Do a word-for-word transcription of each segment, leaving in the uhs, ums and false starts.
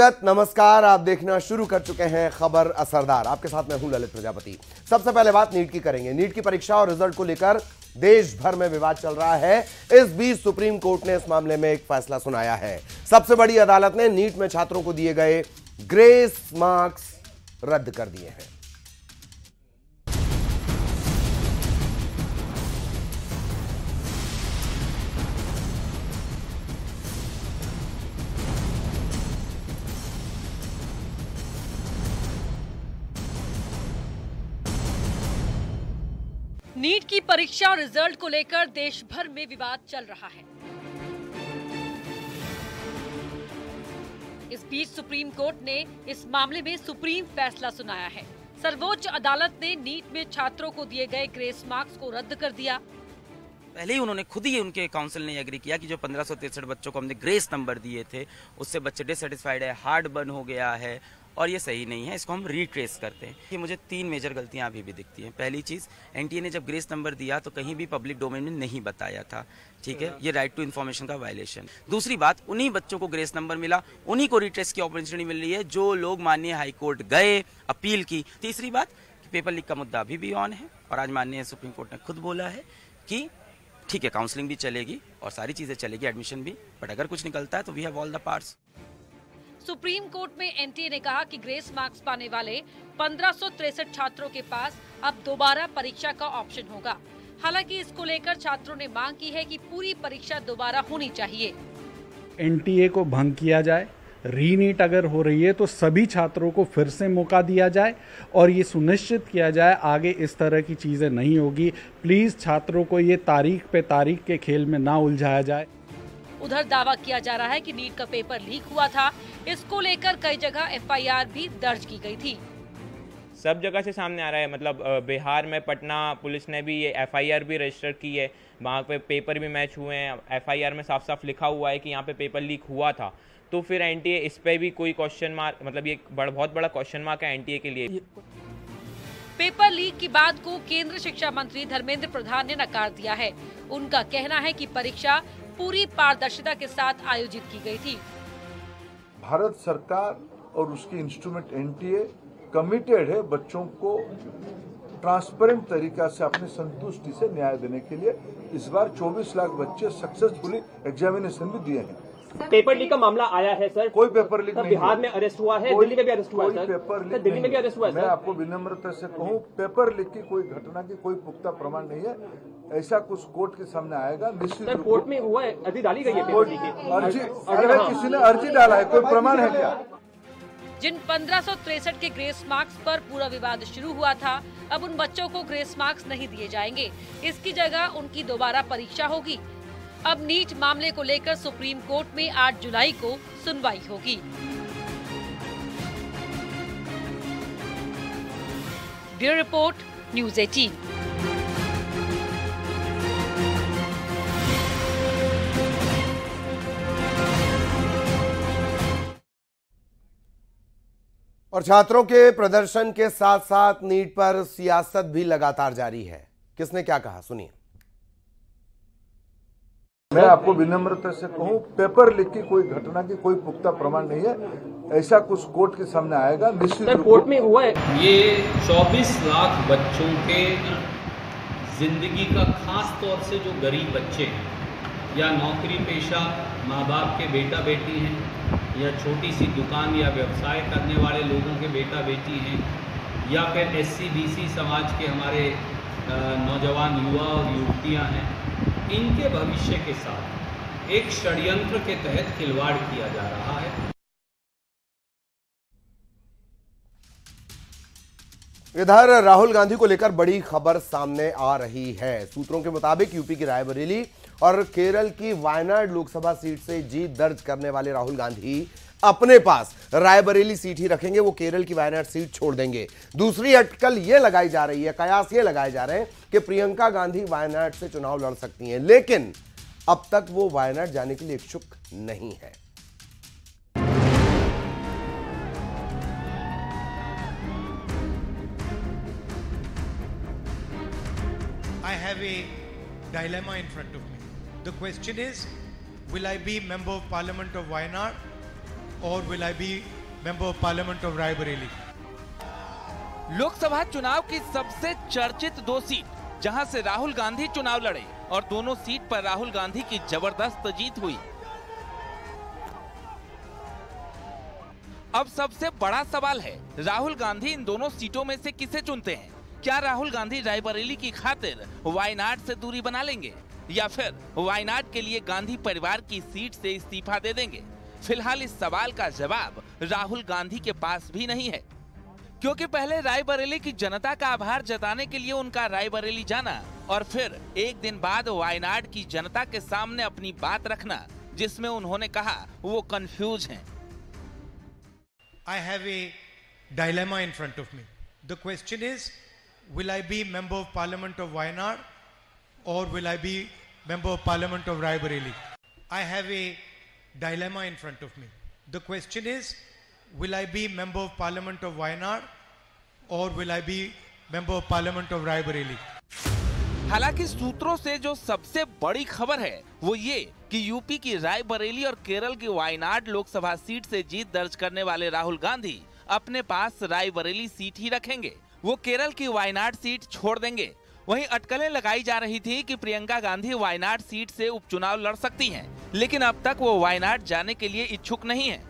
नमस्कार, आप देखना शुरू कर चुके हैं खबर असरदार। आपके साथ मैं हूं ललित प्रजापति। सबसे पहले बात नीट की करेंगे। नीट की परीक्षा और रिजल्ट को लेकर देश भर में विवाद चल रहा है। इस बीच सुप्रीम कोर्ट ने इस मामले में एक फैसला सुनाया है। सबसे बड़ी अदालत ने नीट में छात्रों को दिए गए ग्रेस मार्क्स रद्द कर दिए हैं। नीट की परीक्षा और रिजल्ट को लेकर देश भर में विवाद चल रहा है। इस बीच सुप्रीम कोर्ट ने इस मामले में सुप्रीम फैसला सुनाया है। सर्वोच्च अदालत ने नीट में छात्रों को दिए गए ग्रेस मार्क्स को रद्द कर दिया। पहले ही उन्होंने खुद ही उनके काउंसिल ने एग्री किया कि जो पंद्रह सौ तिरसठ बच्चों को हमने ग्रेस नंबर दिए थे उससे बच्चे डिससेटिस्फाइड है, हार्ड बर्न हो गया है और ये सही नहीं है। इसको हम रिट्रेस करते हैं। कि मुझे तीन मेजर गलतियां अभी भी दिखती हैं। पहली चीज़, एनटीए ने जब ग्रेस नंबर दिया तो कहीं भी पब्लिक डोमेन में नहीं बताया था, ठीक है, ये राइट टू इन्फॉर्मेशन का वायलेशन। दूसरी बात, उन्हीं बच्चों को ग्रेस नंबर मिला, उन्हीं को रिट्रेस की अपॉर्चुनिटी मिल रही है जो लोग माननीय हाईकोर्ट गए, अपील की। तीसरी बात, पेपर लीक का मुद्दा अभी भी ऑन है और आज माननीय सुप्रीम कोर्ट ने खुद बोला है कि ठीक है, काउंसलिंग भी चलेगी और सारी चीज़ें चलेगी, एडमिशन भी, बट अगर कुछ निकलता है तो we have all the parts. Supreme court में एनटीए ने कहा कि ग्रेस मार्क्स पाने वाले पंद्रह सौ तिरसठ छात्रों के पास अब दोबारा परीक्षा का ऑप्शन होगा। हालांकि इसको लेकर छात्रों ने मांग की है कि पूरी परीक्षा दोबारा होनी चाहिए। एनटीए को भंग किया जाए, रीनीट अगर हो रही है तो सभी छात्रों को फिर से मौका दिया जाए और ये सुनिश्चित किया जाए आगे इस तरह की चीज़ें नहीं होगी। प्लीज़ छात्रों को ये तारीख पे तारीख के खेल में ना उलझाया जाए। उधर दावा किया जा रहा है कि नीट का पेपर लीक हुआ था, इसको लेकर कई जगह एफ आई आर भी दर्ज की गई थी। सब जगह से सामने आ रहा है, मतलब बिहार में पटना पुलिस ने भी ये एफ आई आर भी रजिस्टर की है, वहाँ पे पेपर भी मैच हुए हैं। एफ आई आर में साफ साफ लिखा हुआ है कि यहाँ पे पेपर लीक हुआ था, तो फिर एनटीए इस पे भी कोई क्वेश्चन मार्क, मतलब ये बड़, बहुत बड़ा क्वेश्चन मार्क है एनटीए के लिए। पेपर लीक की बात को केंद्रीय शिक्षा मंत्री धर्मेंद्र प्रधान ने नकार दिया है। उनका कहना है कि परीक्षा पूरी पारदर्शिता के साथ आयोजित की गई थी। भारत सरकार और उसकी इंस्ट्रूमेंट एनटीए कमिटेड है बच्चों को ट्रांसपेरेंट तरीका से अपने संतुष्टि से न्याय देने के लिए। इस बार चौबीस लाख बच्चे सक्सेसफुली एग्जामिनेशन भी दिए हैं। पेपर लीक का मामला आया है सर, कोई पेपर लीक नहीं। बिहार में अरेस्ट हुआ है, दिल्ली में भी अरेस्ट हुआ है, पेपर लीक दिल्ली में भी अरेस्ट हुआ है। मैं आपको विनम्रता से कहूँ, पेपर लीक की कोई घटना की कोई पुख्ता प्रमाण नहीं है। ऐसा कुछ कोर्ट के सामने आएगा निश्चित। कोर्ट में हुआ है, अर्जी डाली गई है, अर्जी अगर किसी ने अर्जी डाला है, कोई प्रमाण है क्या? जिन पंद्रह सौ तिरसठ के ग्रेस मार्क्स पर पूरा विवाद शुरू हुआ था, अब उन बच्चों को ग्रेस मार्क्स नहीं दिए जाएंगे। इसकी जगह उनकी दोबारा परीक्षा होगी। अब नीट मामले को लेकर सुप्रीम कोर्ट में आठ जुलाई को सुनवाई होगी। Bureau report, news eighteen. और छात्रों के प्रदर्शन के साथ साथ नीट पर सियासत भी लगातार जारी है। किसने क्या कहा, सुनिए। मैं आपको विनम्रता से कहूँ, पेपर लीक की कोई घटना की कोई पुख्ता प्रमाण नहीं है। ऐसा कुछ कोर्ट के सामने आएगा निश्चित। कोर्ट में हुआ है। ये चौबीस लाख बच्चों के जिंदगी का, खास तौर से जो गरीब बच्चे हैं या नौकरी पेशा माँ बाप के बेटा बेटी हैं या छोटी सी दुकान या व्यवसाय करने वाले लोगों के बेटा बेटी हैं या फिर एससी बीसी समाज के हमारे नौजवान युवा और युवतियां हैं, इनके भविष्य के साथ एक षड्यंत्र के तहत खिलवाड़ किया जा रहा है। इधर राहुल गांधी को लेकर बड़ी खबर सामने आ रही है। सूत्रों के मुताबिक यूपी की रायबरेली और केरल की वायनाड लोकसभा सीट से जीत दर्ज करने वाले राहुल गांधी अपने पास रायबरेली सीट ही रखेंगे। वो केरल की वायनाड सीट छोड़ देंगे। दूसरी अटकल ये लगाई जा रही है, कयास ये लगाए जा रहे हैं कि प्रियंका गांधी वायनाड से चुनाव लड़ सकती हैं, लेकिन अब तक वो वायनाड जाने के लिए इच्छुक नहीं है। I have a dilemma in front of me. The question is, will I be Member of Parliament of Wayanad or will I be member of parliament of Raebareli. Lok Sabha चुनाव की सबसे चर्चित दो सीट जहां से राहुल गांधी चुनाव लड़े और दोनों सीट पर राहुल गांधी की जबरदस्त जीत हुई। अब सबसे बड़ा सवाल है राहुल गांधी इन दोनों सीटों में से किसे चुनते हैं। क्या राहुल गांधी रायबरेली की खातिर वायनाड से दूरी बना लेंगे या फिर वायनाड के लिए गांधी परिवार की सीट से इस्तीफा दे देंगे। फिलहाल इस सवाल का जवाब राहुल गांधी के पास भी नहीं है, क्योंकि पहले रायबरेली की जनता का आभार जताने के लिए उनका रायबरेली जाना और फिर एक दिन बाद वायनाड की जनता के सामने अपनी बात रखना, जिसमें उन्होंने कहा वो कंफ्यूज हैं। I have a dilemma in front of me. The question is, will I be member of parliament of Wayanad or will I be member of parliament of Raebareli? I have a dilemma in front of me. The question is, will I be member of parliament of Wayanad or will I be member of parliament of Raebareli? हालांकि सूत्रों से जो सबसे बड़ी खबर है वो ये कि यूपी की रायबरेली और केरल की वायनाड लोकसभा सीट से जीत दर्ज करने वाले राहुल गांधी अपने पास रायबरेली सीट ही रखेंगे। वो केरल की वायनाड सीट छोड़ देंगे। वहीं अटकलें लगाई जा रही थी कि प्रियंका गांधी वायनाड सीट से उपचुनाव लड़ सकती हैं, लेकिन अब तक वो वायनाड जाने के लिए इच्छुक नहीं है।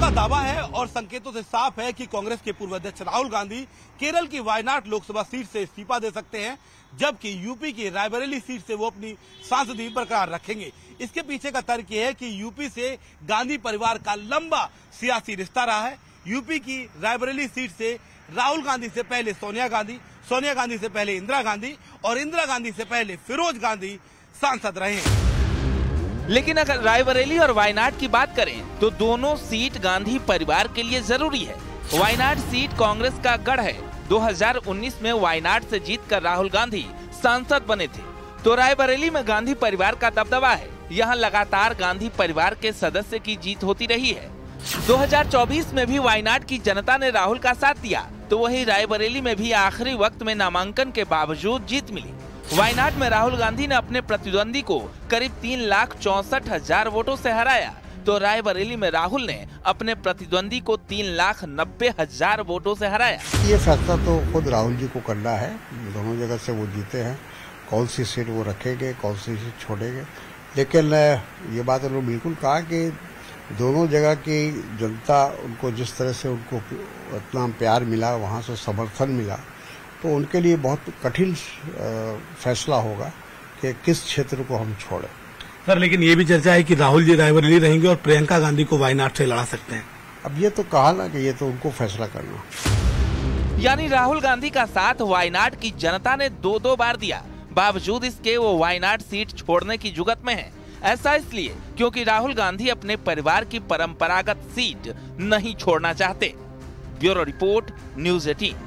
का दावा है और संकेतों से साफ है कि कांग्रेस के पूर्व अध्यक्ष राहुल गांधी केरल की वायनाड लोकसभा सीट से इस्तीफा दे सकते हैं, जबकि यूपी की रायबरेली सीट से वो अपनी सांसदी बरकरार रखेंगे। इसके पीछे का तर्क यह है कि यूपी से गांधी परिवार का लंबा सियासी रिश्ता रहा है। यूपी की रायबरेली सीट से राहुल गांधी से पहले सोनिया गांधी, सोनिया गांधी से पहले इंदिरा गांधी और इंदिरा गांधी से पहले फिरोज गांधी सांसद रहे हैं। लेकिन अगर रायबरेली और वायनाड की बात करें तो दोनों सीट गांधी परिवार के लिए जरूरी है। वायनाड सीट कांग्रेस का गढ़ है। दो हज़ार उन्नीस में वायनाड से जीतकर राहुल गांधी सांसद बने थे, तो रायबरेली में गांधी परिवार का दबदबा है। यहां लगातार गांधी परिवार के सदस्य की जीत होती रही है। दो हज़ार चौबीस में भी वायनाड की जनता ने राहुल का साथ दिया, तो वही रायबरेली में भी आखिरी वक्त में नामांकन के बावजूद जीत मिली। वायनाड में राहुल गांधी ने अपने प्रतिद्वंदी को करीब तीन लाख चौसठ हजार वोटों से हराया, तो रायबरेली में राहुल ने अपने प्रतिद्वंदी को तीन लाख नब्बे हजार वोटों से हराया। ये फैसला तो खुद राहुल जी को करना है। दोनों जगह से वो जीते हैं, कौन सी सीट वो रखेंगे, कौन सी सीट छोड़ेंगे। लेकिन ये बात उन्होंने बिल्कुल कहा कि दोनों जगह की जनता उनको जिस तरह से उनको इतना प्यार मिला, वहाँ से समर्थन मिला, तो उनके लिए बहुत कठिन फैसला होगा कि किस क्षेत्र को हम छोड़ें। सर लेकिन ये भी चर्चा है कि राहुल जी रायबरेली रहेंगे और प्रियंका गांधी को वायनाड से लड़ा सकते हैं। अब ये तो कहा ना कि ये तो उनको फैसला करना। यानी राहुल गांधी का साथ वायनाड की जनता ने दो दो बार दिया, बावजूद इसके वो वायनाड सीट छोड़ने की जुगत में है। ऐसा इसलिए क्योंकि राहुल गांधी अपने परिवार की परंपरागत सीट नहीं छोड़ना चाहते। Bureau report, news eighteen.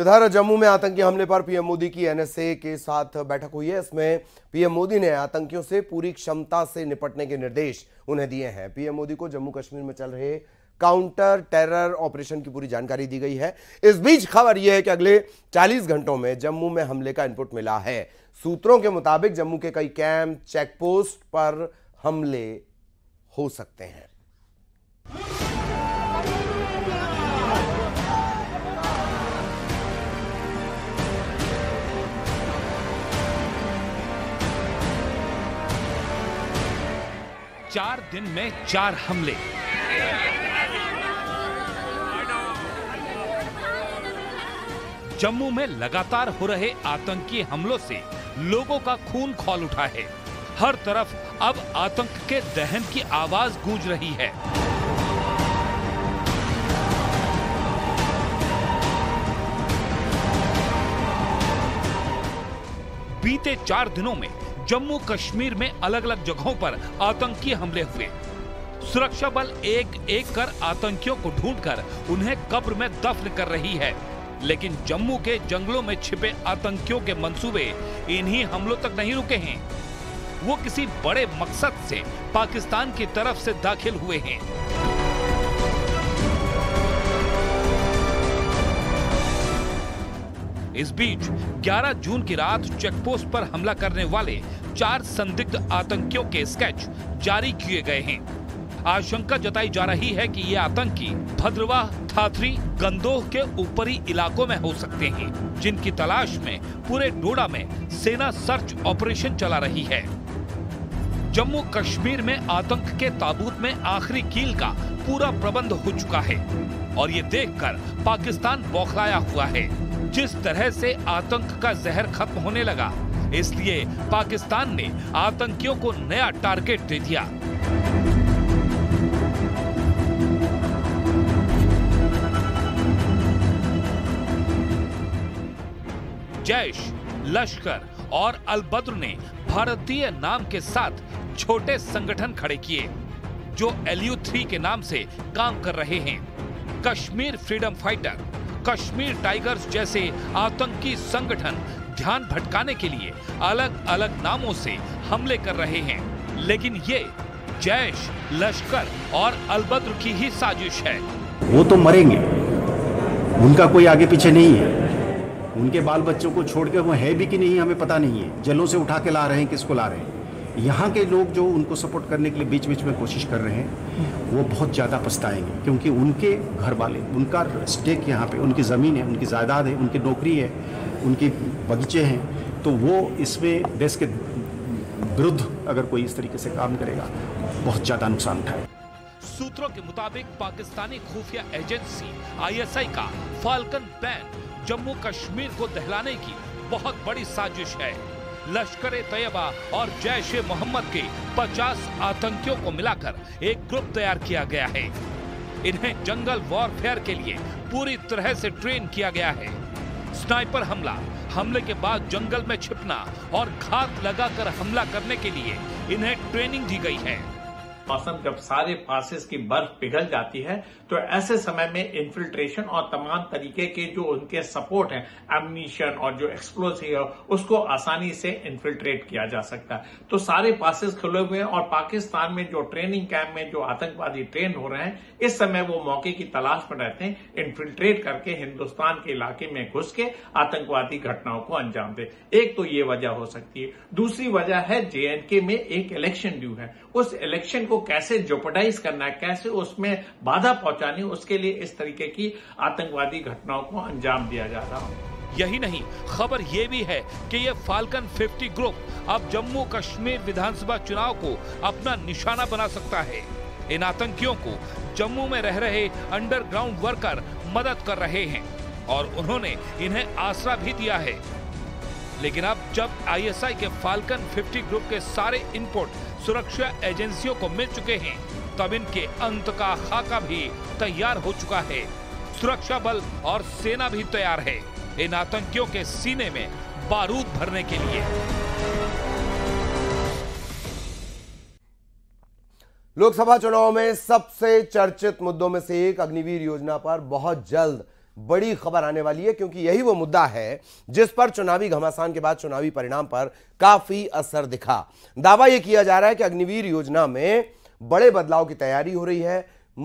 इधर जम्मू में आतंकी हमले पर पीएम मोदी की एनएसए के साथ बैठक हुई है। इसमें पीएम मोदी ने आतंकियों से पूरी क्षमता से निपटने के निर्देश उन्हें दिए हैं। पीएम मोदी को जम्मू कश्मीर में चल रहे काउंटर टेरर ऑपरेशन की पूरी जानकारी दी गई है। इस बीच खबर यह है कि अगले चालीस घंटों में जम्मू में हमले का इनपुट मिला है। सूत्रों के मुताबिक जम्मू के कई कैंप, चेकपोस्ट पर हमले हो सकते हैं। चार दिन में चार हमले। जम्मू में लगातार हो रहे आतंकी हमलों से लोगों का खून खौल उठा है। हर तरफ अब आतंक के दहन की आवाज गूंज रही है। बीते चार दिनों में जम्मू कश्मीर में अलग अलग जगहों पर आतंकी हमले हुए। सुरक्षा बल एक एक कर आतंकियों को ढूंढकर उन्हें कब्र में दफन कर रही है, लेकिन जम्मू के जंगलों में छिपे आतंकियों के मंसूबे इन्हीं हमलों तक नहीं रुके हैं। वो किसी बड़े मकसद से पाकिस्तान की तरफ से दाखिल हुए हैं। इस बीच ग्यारह जून की रात चेकपोस्ट पर हमला करने वाले चार संदिग्ध आतंकियों के स्केच जारी किए गए हैं। आशंका जताई जा रही है कि ये आतंकी भद्रवाह, थाथरी, गंदोह के ऊपरी इलाकों में हो सकते हैं, जिनकी तलाश में पूरे डोडा में सेना सर्च ऑपरेशन चला रही है। जम्मू कश्मीर में आतंक के ताबूत में आखिरी कील का पूरा प्रबंध हो चुका है और ये देखकर पाकिस्तान बौखलाया हुआ है। जिस तरह से आतंक का जहर खत्म होने लगा, इसलिए पाकिस्तान ने आतंकियों को नया टारगेट दे दिया। जैश, लश्कर और अलबद्र ने भारतीय नाम के साथ छोटे संगठन खड़े किए जो एल यू थ्री के नाम से काम कर रहे हैं। Kashmir freedom fighter, Kashmir tigers जैसे आतंकी संगठन ध्यान भटकाने के लिए अलग अलग नामों से हमले कर रहे हैं, लेकिन ये जैश, लश्कर और अलबद्र की ही साजिश है। वो तो मरेंगे, उनका कोई आगे पीछे नहीं है। उनके बाल बच्चों को छोड़कर वो है भी कि नहीं हमें पता नहीं है। जेलों से उठा के ला रहे हैं, किसको ला रहे हैं। यहाँ के लोग जो उनको सपोर्ट करने के लिए बीच बीच में कोशिश कर रहे हैं, वो बहुत ज़्यादा पछताएंगे, क्योंकि उनके घर वाले, उनका स्टेक यहाँ पे, उनकी ज़मीन है, उनकी जायदाद है, उनकी नौकरी है, उनके बगीचे हैं, तो वो इसमें देश के विरुद्ध अगर कोई इस तरीके से काम करेगा, बहुत ज़्यादा नुकसान उठाएगा। सूत्रों के मुताबिक पाकिस्तानी खुफिया एजेंसी आई एस आई का फाल्कन बैन जम्मू कश्मीर को दहलाने की बहुत बड़ी साजिश है। लश्कर-ए-तैयबा और जैश-ए-मोहम्मद के पचास आतंकियों को मिलाकर एक ग्रुप तैयार किया गया है। इन्हें जंगल वॉरफेयर के लिए पूरी तरह से ट्रेन किया गया है। स्नाइपर हमला, हमले के बाद जंगल में छिपना और घात लगाकर हमला करने के लिए इन्हें ट्रेनिंग दी गई है। मौसम जब सारे फासेस की बर्फ पिघल जाती है तो ऐसे समय में इन्फिल्ट्रेशन और तमाम तरीके के जो उनके सपोर्ट हैं, एम्यूनिशन और जो एक्सप्लोसिव है, उसको आसानी से इन्फिल्ट्रेट किया जा सकता है। तो सारे फासेस खुले हुए हैं और पाकिस्तान में जो ट्रेनिंग कैंप में जो आतंकवादी ट्रेन हो रहे हैं, इस समय वो मौके की तलाश में रहते हैं, इन्फिल्ट्रेट करके हिंदुस्तान के इलाके में घुस के आतंकवादी घटनाओं को अंजाम दे। एक तो ये वजह हो सकती है। दूसरी वजह है जे एन के में एक इलेक्शन ड्यू है, उस इलेक्शन को कैसे जोपडाइज करना है, कैसे उसमें बाधा पहुंचानी, उसके लिए इस तरीके की आतंकवादी घटनाओं को अंजाम दिया जा रहा है। यही नहीं, खबर यह भी है कि यह फाल्कन पचास ग्रुप अब जम्मू कश्मीर विधानसभा चुनाव को अपना निशाना बना सकता है। इन आतंकियों को जम्मू में रह रहे अंडरग्राउंड वर्कर मदद कर रहे हैं और उन्होंने इन्हें आसरा भी दिया है। लेकिन अब जब आई एस आई के फाल्कन पचास ग्रुप के सारे इनपुट सुरक्षा एजेंसियों को मिल चुके हैं, तब इनके अंत का खाका भी तैयार हो चुका है। सुरक्षा बल और सेना भी तैयार है इन आतंकियों के सीने में बारूद भरने के लिए। लोकसभा चुनाव में सबसे चर्चित मुद्दों में से एक अग्निवीर योजना पर बहुत जल्द बड़ी खबर आने वाली है, क्योंकि यही वो मुद्दा है जिस पर चुनावी घमासान के बाद चुनावी परिणाम पर काफी असर दिखा। दावा यह किया जा रहा है कि अग्निवीर योजना में बड़े बदलाव की तैयारी हो रही है।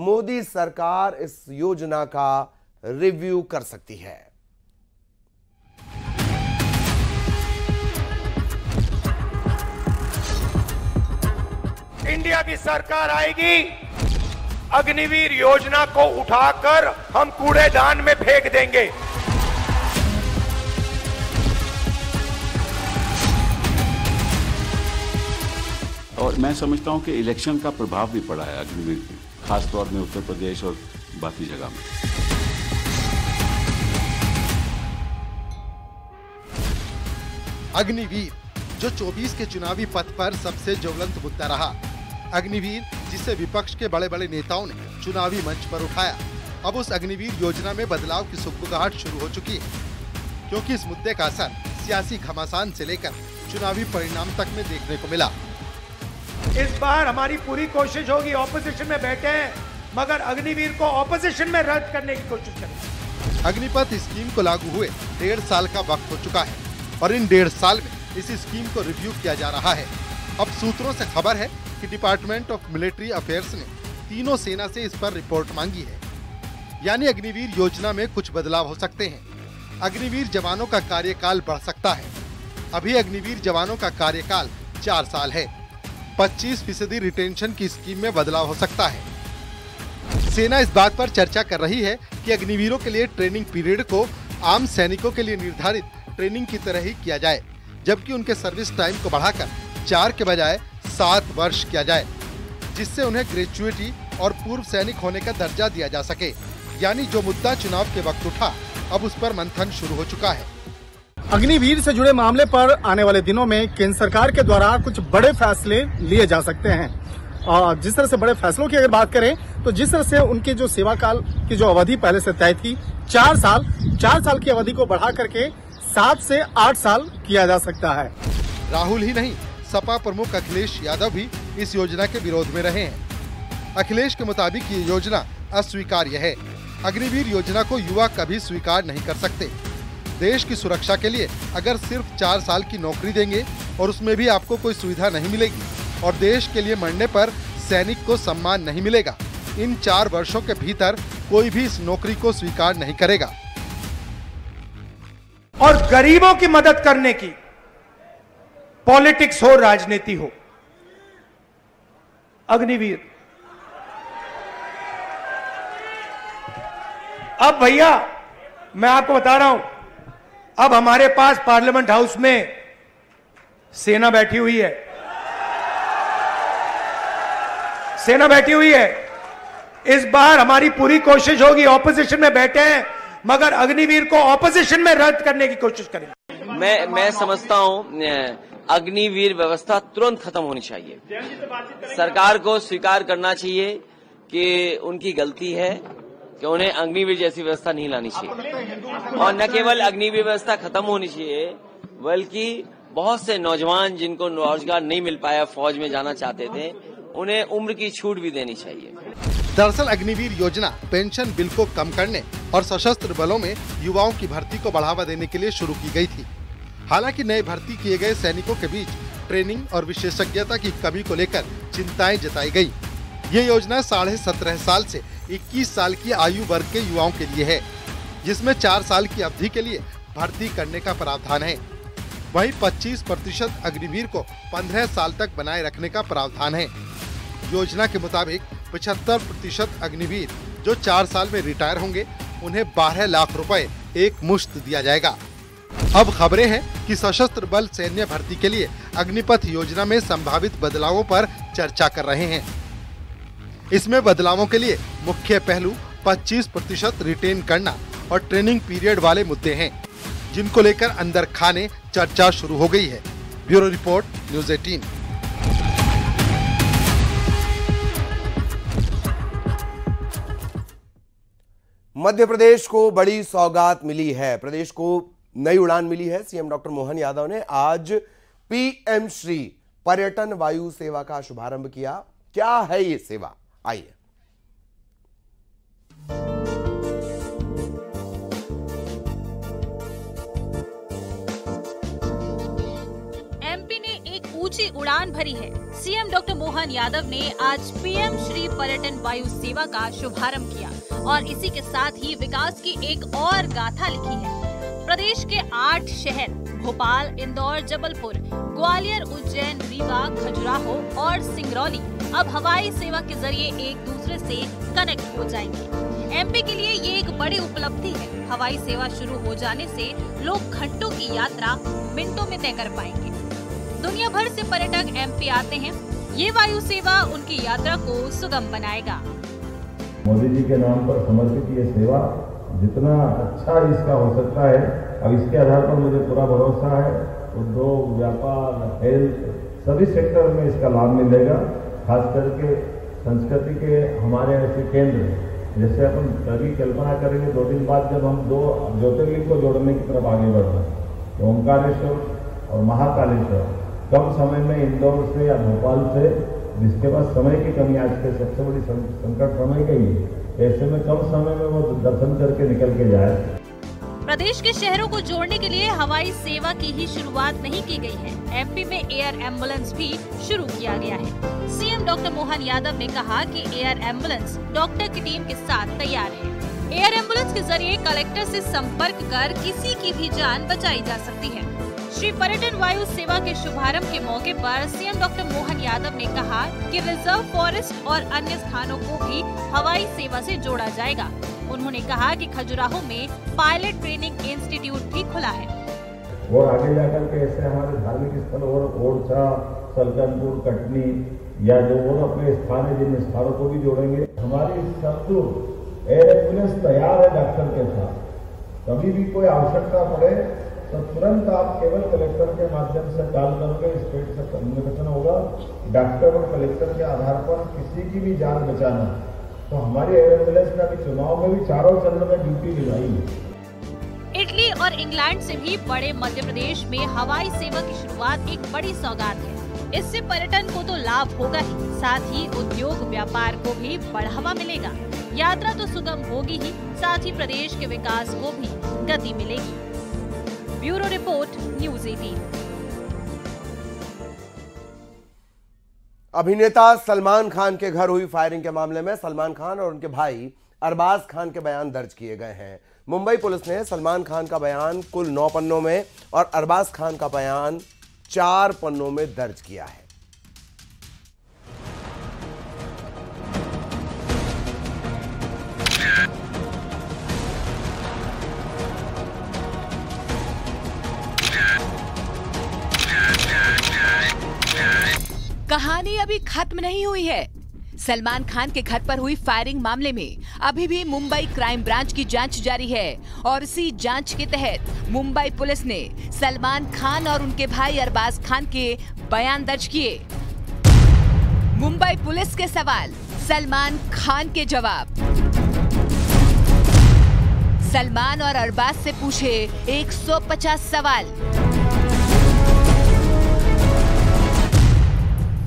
मोदी सरकार इस योजना का रिव्यू कर सकती है। इंडिया की सरकार आएगी, अग्निवीर योजना को उठाकर हम कूड़ेदान में फेंक देंगे। और मैं समझता हूं कि इलेक्शन का प्रभाव भी पड़ा है अग्निवीर पे, खासतौर में उत्तर प्रदेश और बाकी जगह में। अग्निवीर जो चौबीस के चुनावी पथ पर सबसे ज्वलंत मुद्दा रहा, अग्निवीर जिसे विपक्ष के बड़े बड़े नेताओं ने चुनावी मंच पर उठाया, अब उस अग्निवीर योजना में बदलाव की सुगबुगाहट शुरू हो चुकी है, क्योंकि इस मुद्दे का असर सियासी घमासान से लेकर चुनावी परिणाम तक में देखने को मिला। इस बार हमारी पूरी कोशिश होगी, ऑपोजिशन में बैठे हैं मगर अग्निवीर को ऑपोजिशन में रद्द करने की कोशिश करें। अग्निपथ स्कीम को लागू हुए डेढ़ साल का वक्त हो चुका है और इन डेढ़ साल में इस स्कीम को रिव्यू किया जा रहा है। अब सूत्रों से खबर है कि डिपार्टमेंट ऑफ मिलिट्री अफेयर्स ने तीनों सेना से इस पर रिपोर्ट मांगी है, यानी अग्निवीर योजना में कुछ बदलाव हो सकते हैं। अग्निवीर जवानों का कार्यकाल बढ़ सकता है। अभी अग्निवीर जवानों का कार्यकाल चार साल है। पच्चीस फीसदी रिटेंशन की स्कीम में बदलाव हो सकता है। सेना इस बात पर चर्चा कर रही है कि अग्निवीरों के लिए ट्रेनिंग पीरियड को आम सैनिकों के लिए निर्धारित ट्रेनिंग की तरह ही किया जाए, जबकि उनके सर्विस टाइम को बढ़ाकर चार के बजाय सात वर्ष किया जाए, जिससे उन्हें ग्रेजुएटी और पूर्व सैनिक होने का दर्जा दिया जा सके। यानी जो मुद्दा चुनाव के वक्त उठा, अब उस पर मंथन शुरू हो चुका है। अग्निवीर से जुड़े मामले पर आने वाले दिनों में केंद्र सरकार के द्वारा कुछ बड़े फैसले लिए जा सकते हैं। और जिस तरह से बड़े फैसलों की अगर बात करें तो जिस तरह से उनके जो सेवा काल की जो अवधि पहले से तय थी चार साल, चार साल की अवधि को बढ़ा करके सात से आठ साल किया जा सकता है। राहुल ही नहीं, सपा प्रमुख अखिलेश यादव भी इस योजना के विरोध में रहे हैं। अखिलेश के मुताबिक ये योजना अस्वीकार्य है। अग्निवीर योजना को युवा कभी स्वीकार नहीं कर सकते। देश की सुरक्षा के लिए अगर सिर्फ चार साल की नौकरी देंगे और उसमें भी आपको कोई सुविधा नहीं मिलेगी और देश के लिए मरने पर सैनिक को सम्मान नहीं मिलेगा, इन चार वर्षों के भीतर कोई भी इस नौकरी को स्वीकार नहीं करेगा। और गरीबों की मदद करने की पॉलिटिक्स हो, राजनीति हो, अग्निवीर। अब भैया मैं आपको बता रहा हूं, अब हमारे पास पार्लियामेंट हाउस में सेना बैठी हुई है, सेना बैठी हुई है। इस बार हमारी पूरी कोशिश होगी, ऑपोजिशन में बैठे हैं मगर अग्निवीर को ऑपोजिशन में रद्द करने की कोशिश करेंगे। मैं मैं समझता हूं अग्निवीर व्यवस्था तुरंत खत्म होनी चाहिए। सरकार को स्वीकार करना चाहिए कि उनकी गलती है कि उन्हें अग्निवीर जैसी व्यवस्था नहीं लानी चाहिए। और न केवल अग्निवीर व्यवस्था खत्म होनी चाहिए, बल्कि बहुत से नौजवान जिनको रोजगार नहीं मिल पाया, फौज में जाना चाहते थे, उन्हें उम्र की छूट भी देनी चाहिए। दरअसल अग्निवीर योजना पेंशन बिल को कम करने और सशस्त्र बलों में युवाओं की भर्ती को बढ़ावा देने के लिए शुरू की गई थी। हालांकि नए भर्ती किए गए सैनिकों के बीच ट्रेनिंग और विशेषज्ञता की कमी को लेकर चिंताएं जताई गई। ये योजना साढ़े सत्रह साल से इक्कीस साल की आयु वर्ग के युवाओं के लिए है, जिसमें चार साल की अवधि के लिए भर्ती करने का प्रावधान है। वहीं पच्चीस प्रतिशत अग्निवीर को पंद्रह साल तक बनाए रखने का प्रावधान है। योजना के मुताबिक पचहत्तर प्रतिशत अग्निवीर जो चार साल में रिटायर होंगे, उन्हें बारह लाख रुपए एक मुश्त दिया जाएगा। अब खबरें हैं कि सशस्त्र बल सैन्य भर्ती के लिए अग्निपथ योजना में संभावित बदलावों पर चर्चा कर रहे हैं। इसमें बदलावों के लिए मुख्य पहलू पच्चीस प्रतिशत रिटेन करना और ट्रेनिंग पीरियड वाले मुद्दे हैं, जिनको लेकर अंदर खाने चर्चा शुरू हो गयी है। ब्यूरो रिपोर्ट, न्यूज़ अठारह। मध्य प्रदेश को बड़ी सौगात मिली है, प्रदेश को नई उड़ान मिली है। सीएम डॉक्टर मोहन यादव ने आज पीएम श्री पर्यटन वायु सेवा का शुभारंभ किया। क्या है ये सेवा, आइए। एमपी ने एक ऊंची उड़ान भरी है। सीएम डॉक्टर मोहन यादव ने आज पीएम श्री पर्यटन वायु सेवा का शुभारंभ किया और इसी के साथ ही विकास की एक और गाथा लिखी है। प्रदेश के आठ शहर भोपाल, इंदौर, जबलपुर, ग्वालियर, उज्जैन, रीवा, खजुराहो और सिंगरौली अब हवाई सेवा के जरिए एक दूसरे से कनेक्ट हो जाएंगे। एमपी के लिए ये एक बड़ी उपलब्धि है। हवाई सेवा शुरू हो जाने से लोग घंटों की यात्रा मिनटों में तय कर पाएंगे। दुनिया भर से पर्यटक एमपी आते हैं। ये वायु सेवा उनकी यात्रा को सुगम बनाएगा। मोदी जी के नाम पर समर्पित ये सेवा जितना अच्छा इसका हो सकता है, अब इसके आधार पर मुझे पूरा भरोसा है उद्योग, व्यापार, हेल्थ सभी सेक्टर में इसका लाभ मिलेगा। खास करके संस्कृति के हमारे ऐसे केंद्र जैसे अपन कभी कल्पना करेंगे दो दिन बाद जब हम दो ज्योतिर्लिंग को जोड़ने की तरफ आगे बढ़ रहे हैं, तो ओंकारेश्वर और महाकालेश्वर कम समय में इंदौर से या भोपाल से, जिसके पास समय की कमी आज के सबसे बड़ी संकट समय का ही, ऐसे में कम समय में वो दर्शन करके निकल के जाए। प्रदेश के शहरों को जोड़ने के लिए हवाई सेवा की ही शुरुआत नहीं की गई है। एमपी में एयर एम्बुलेंस भी शुरू किया गया है। सीएम डॉक्टर मोहन यादव ने कहा कि एयर एम्बुलेंस डॉक्टर की टीम के साथ तैयार है। एयर एम्बुलेंस के जरिए कलेक्टर से संपर्क कर किसी की भी जान बचाई जा सकती है। श्री पर्यटन वायु सेवा के शुभारंभ के मौके पर सीएम डॉक्टर मोहन यादव ने कहा कि रिजर्व फॉरेस्ट और अन्य स्थानों को भी हवाई सेवा से जोड़ा जाएगा। उन्होंने कहा कि खजुराहो में पायलट ट्रेनिंग इंस्टीट्यूट भी खुला है और आगे जाकर के ऐसे हमारे धार्मिक स्थल और ओरछा, सलकनपुर, कटनी या जो और अपने स्थान है जिन स्थानों को भी जोड़ेंगे। हमारी शत्रु एयरप्लेन तैयार है डॉक्टर के साथ, कभी भी कोई आवश्यकता पड़े तो तुरंत आप केवल कलेक्टर के माध्यम से डाल करके स्टेट से कम्युनिकेशन होगा। डॉक्टर और कलेक्टर के आधार पर किसी की भी जान बचाना, तो हमारी एयरप्लेन का भी चुनाव में भी चारों चरण में ड्यूटी निभाई है। इटली और इंग्लैंड से भी बड़े मध्य प्रदेश में हवाई सेवा की शुरुआत एक बड़ी सौगात है। इससे पर्यटन को तो लाभ होगा ही, साथ ही उद्योग व्यापार को भी बढ़ावा मिलेगा। यात्रा तो सुगम होगी ही, साथ ही प्रदेश के विकास को भी गति मिलेगी। Bureau report, news eighteen. अभिनेता सलमान खान के घर हुई फायरिंग के मामले में सलमान खान और उनके भाई अरबाज खान के बयान दर्ज किए गए हैं। मुंबई पुलिस ने सलमान खान का बयान कुल नौ पन्नों में और अरबाज खान का बयान चार पन्नों में दर्ज किया है। कहानी अभी खत्म नहीं हुई है। सलमान खान के घर पर हुई फायरिंग मामले में अभी भी मुंबई क्राइम ब्रांच की जांच जारी है और इसी जांच के तहत मुंबई पुलिस ने सलमान खान और उनके भाई अरबाज खान के बयान दर्ज किए। मुंबई पुलिस के सवाल, सलमान खान के जवाब। सलमान और अरबाज से पूछे एक सौ पचास सवाल।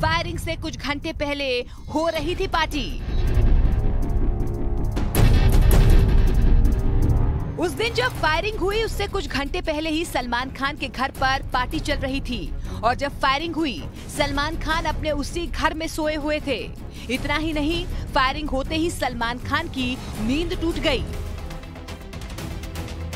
फायरिंग से कुछ घंटे पहले हो रही थी पार्टी। उस दिन जब फायरिंग हुई उससे कुछ घंटे पहले ही सलमान खान के घर पर पार्टी चल रही थी और जब फायरिंग हुई सलमान खान अपने उसी घर में सोए हुए थे। इतना ही नहीं, फायरिंग होते ही सलमान खान की नींद टूट गई।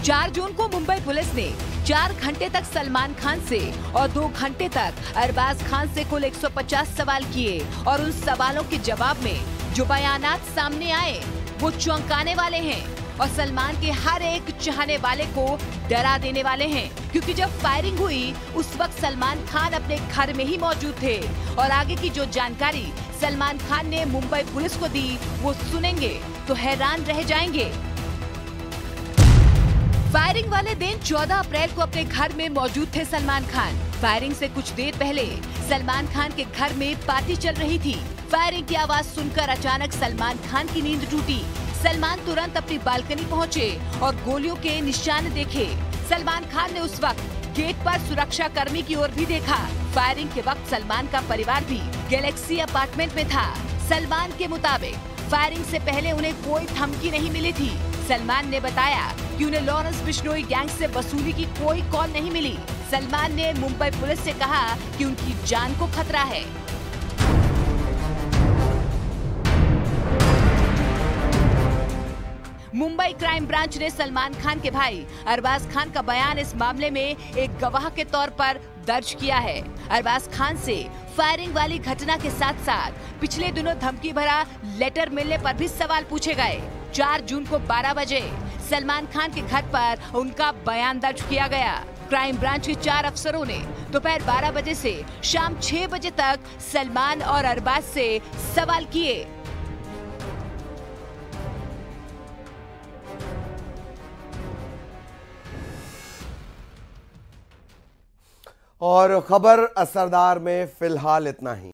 चार जून को मुंबई पुलिस ने चार घंटे तक सलमान खान से और दो घंटे तक अरबाज खान से कुल एक सौ पचास सवाल किए और उन सवालों के जवाब में जो बयानात सामने आए वो चौंकाने वाले हैं और सलमान के हर एक चाहने वाले को डरा देने वाले हैं, क्योंकि जब फायरिंग हुई उस वक्त सलमान खान अपने घर में ही मौजूद थे और आगे की जो जानकारी सलमान खान ने मुंबई पुलिस को दी वो सुनेंगे तो हैरान रह जाएंगे। फायरिंग वाले दिन चौदह अप्रैल को अपने घर में मौजूद थे सलमान खान। फायरिंग से कुछ देर पहले सलमान खान के घर में पार्टी चल रही थी। फायरिंग की आवाज सुनकर अचानक सलमान खान की नींद टूटी। सलमान तुरंत अपनी बालकनी पहुंचे और गोलियों के निशान देखे। सलमान खान ने उस वक्त गेट पर सुरक्षा कर्मी की ओर भी देखा। फायरिंग के वक्त सलमान का परिवार भी गैलेक्सी अपार्टमेंट में था। सलमान के मुताबिक फायरिंग से पहले उन्हें कोई धमकी नहीं मिली थी। सलमान ने बताया कि उन्हें लॉरेंस बिश्नोई गैंग से वसूली की कोई कॉल नहीं मिली। सलमान ने मुंबई पुलिस से कहा कि उनकी जान को खतरा है। मुंबई क्राइम ब्रांच ने सलमान खान के भाई अरबाज खान का बयान इस मामले में एक गवाह के तौर पर दर्ज किया है। अरबाज खान से फायरिंग वाली घटना के साथ साथ पिछले दिनों धमकी भरा लेटर मिलने पर भी सवाल पूछे गए। चार जून को बारह बजे सलमान खान के घर पर उनका बयान दर्ज किया गया। क्राइम ब्रांच के चार अफसरों ने दोपहर बारह बजे से शाम छह बजे तक सलमान और अरबाज से सवाल किए। और खबर असरदार में फिलहाल इतना ही।